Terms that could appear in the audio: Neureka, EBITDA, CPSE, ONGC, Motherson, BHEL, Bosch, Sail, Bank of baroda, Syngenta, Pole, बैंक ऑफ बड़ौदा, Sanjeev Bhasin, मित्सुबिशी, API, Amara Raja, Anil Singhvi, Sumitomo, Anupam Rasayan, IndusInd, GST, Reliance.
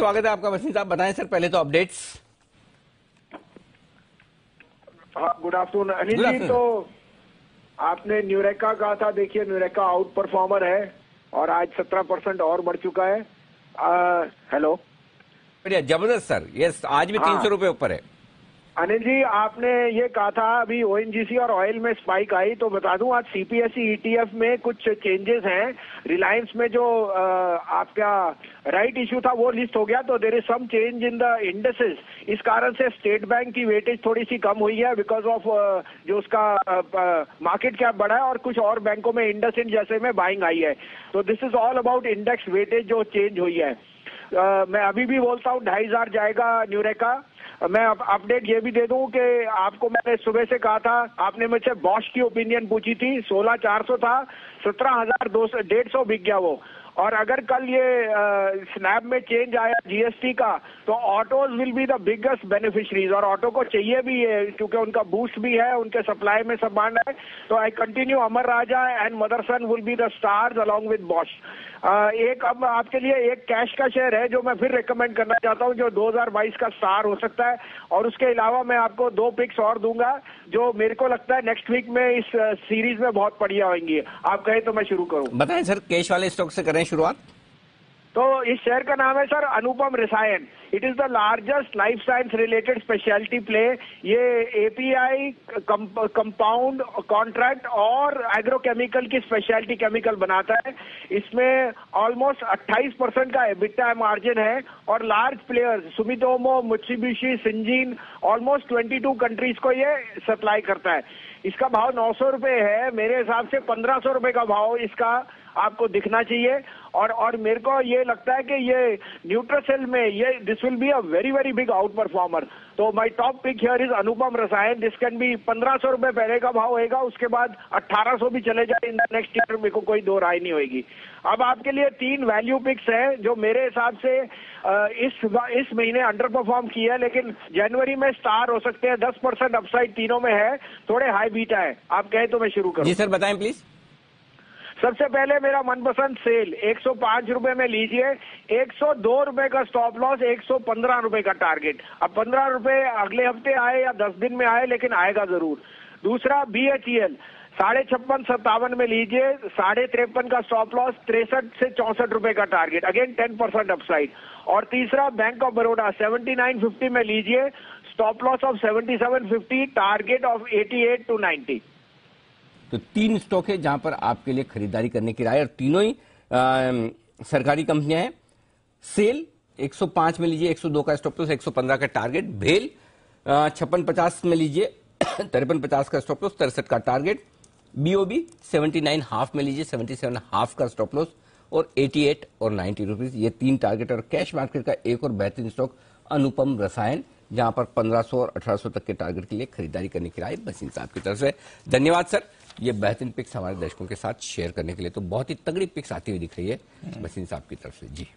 स्वागत है आपका भसीन साहब। बताएं सर पहले तो updates. Good afternoon Anil ji. तो आपने न्यूरेका कहा था, देखिए न्यूरेका आउट परफॉर्मर है और आज 17% और बढ़ चुका है। हेलो, बढ़िया, जबरदस्त सर। यस, आज भी 300 रुपए ऊपर है। अनिल जी, आपने ये कहा था अभी ओएनजीसी और ऑयल में स्पाइक आई, तो बता दूं आज सीपीएसई ईटीएफ में कुछ चेंजेस हैं। रिलायंस में जो आपका राइट इश्यू था वो लिस्ट हो गया, तो there is some change in the indices. इस कारण से स्टेट बैंक की वेटेज थोड़ी सी कम हुई है बिकॉज ऑफ जो उसका मार्केट कैप बढ़ा है और कुछ और बैंकों में IndusInd जैसे में बाइंग आई है। तो this is all about index weightage जो चेंज हुई है। मैं अभी भी बोलता हूँ 2500 जाएगा न्यूरेका। मैं अपडेट ये भी दे दूं कि आपको मैंने सुबह से कहा था, आपने मुझसे बॉश की ओपिनियन पूछी थी, 16400 था, 17250 बिक गया वो। और अगर कल ये स्नैप में चेंज आया जीएसटी का, तो autos will be the biggest beneficiaries और ऑटो को चाहिए भी है क्योंकि उनका बूस्ट भी है, उनके सप्लाई में डिमांड है। तो I continue, Amara Raja and Motherson will be the stars along with Bosch. एक अब आपके लिए एक कैश का शेयर है जो मैं फिर रिकमेंड करना चाहता हूं, जो 2022 का स्टार हो सकता है। और उसके अलावा मैं आपको दो पिक्स और दूंगा जो मेरे को लगता है नेक्स्ट वीक में इस सीरीज में बहुत बढ़िया होंगी। आप कहें तो मैं शुरू करूं। बताएं सर, कैश वाले स्टॉक से करें शुरुआत। तो इस शेयर का नाम है sir Anupam Rasayan. It is the largest life science related speciality play. ये एपीआई, कंपाउंड, कॉन्ट्रैक्ट और एग्रोकेमिकल की स्पेशलिटी केमिकल बनाता है। इसमें ऑलमोस्ट 28% का EBITDA मार्जिन है और large players Sumitomo, मित्सुबिशी, Syngene, almost 22 countries को ये सप्लाई करता है। इसका भाव 900 रुपए है। मेरे हिसाब से 1500 रुपए का भाव इसका आपको दिखना चाहिए। और मेरे को ये लगता है कि ये न्यूट्रासेल में ये this will be a very very big outperformer. तो my top pick here is Anupam Rasayan. This can be 1500 रुपए पहले का भाव होगा, उसके बाद 1800 भी चले जाए इन द नेक्स्ट ईयर, मेरे को कोई दो राय नहीं होगी। अब आपके लिए तीन वैल्यू पिक्स हैं जो मेरे हिसाब से इस महीने अंडर परफॉर्म किया, लेकिन जनवरी में स्टार हो सकते हैं। 10% अपसाइड तीनों में है, थोड़े हाई बीटा है। आप कहें तो मैं शुरू करूं। जी सर, बताएं प्लीज। सबसे पहले मेरा मनपसंद सेल 105 रुपए में लीजिए, 102 रुपए का स्टॉप लॉस, 115 रुपए का टारगेट। अब 15 रुपए अगले हफ्ते आए या 10 दिन में आए, लेकिन आएगा जरूर। दूसरा BHEL 56.57 में लीजिए, 53.5 का स्टॉप लॉस, 63 से 64 रुपए का टारगेट, अगेन 10% अपसाइड। और तीसरा बैंक ऑफ बड़ौदा 79.50 में लीजिए, stop loss of 77.50, target of 88 to 90। तो तीन स्टॉक है जहां पर आपके लिए खरीदारी करने की राय, और तीनों ही सरकारी कंपनियां हैं। सेल 105 में लीजिए, 102 का स्टॉप लॉस, 115 का टारगेट। भेल 56.50 में लीजिए, 53.50 का स्टॉप लॉस, 63 का टारगेट। BOB 79.5 में लीजिए, 77.5 का स्टॉप लॉस और 88 और 90 रुपीज, ये तीन टारगेट। और कैश मार्केट का एक और बेहतरीन स्टॉक अनुपम रसायन, जहां पर 1500 और 1800 तक के टारगेट के लिए खरीदारी करने की राय भसीन साहब की तरफ से। धन्यवाद सर, ये बेहतरीन पिक्स हमारे दर्शकों के साथ शेयर करने के लिए। तो बहुत ही तगड़ी पिक्स आती हुई दिख रही है भसीन साहब की तरफ से। जी।